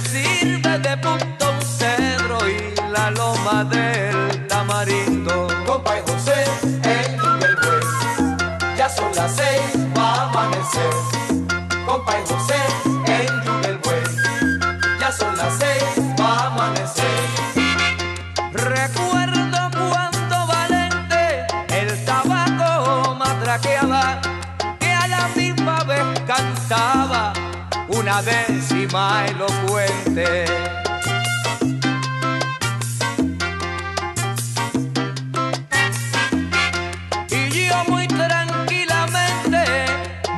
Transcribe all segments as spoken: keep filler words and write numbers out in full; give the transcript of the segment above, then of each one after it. te sirve de punto un cedro y la loma del tamarindo. Compa y José, el y el juez, ya son las seis, va a amanecer. Compa y José, el y el juez, ya son las seis, va a amanecer. Recuerdo cuando Valente el tabaco matraqueaba, que a la misma vez cantaba una décima elocuente. Y yo muy tranquilamente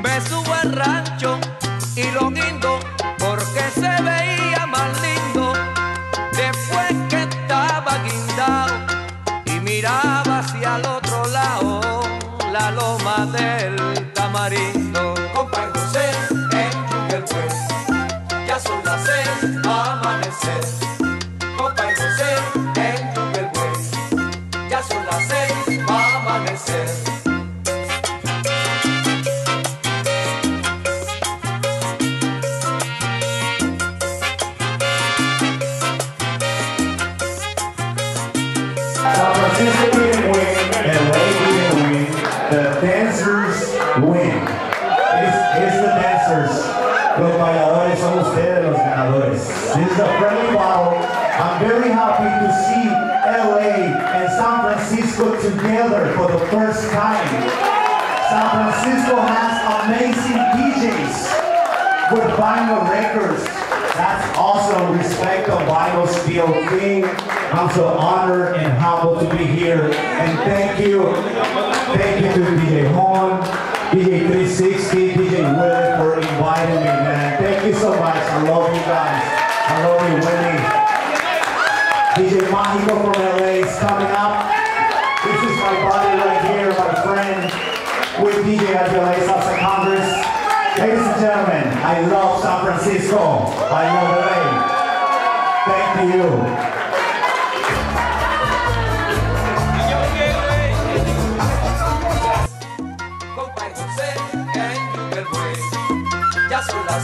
me subo al rancho y lo guindo porque se veía más lindo después que estaba guindado y miraba hacia el otro lado la loma del tamarindo. Compa José, ya son las seis, va a amanecer. Compa y José, en Yunguelbuey, ya son las seis, va a amanecer. San Francisco can win, and Lady can win. The dancers win. It's, it's the dancers. Los bailadores son ustedes los ganadores. This is a friendly bottle. I'm very happy to see L A and San Francisco together for the first time. San Francisco has amazing D Js with vinyl records. That's awesome. Respect the vinyl steel king. I'm so honored and humbled to be here. And thank you. Thank you to D J Horn, D J three sixty, D J William for inviting me, man. Thank you so much. I love you guys. I love you, Winnie. D J Magico from L A is coming up. This is my buddy right here, my friend, with D J at L A Salsa Congress. Ladies and gentlemen, I love San Francisco. I love L A. Thank you.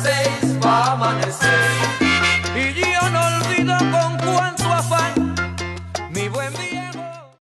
Seis va a amanecer. Y yo no olvido con cuánto afán mi buen viejo.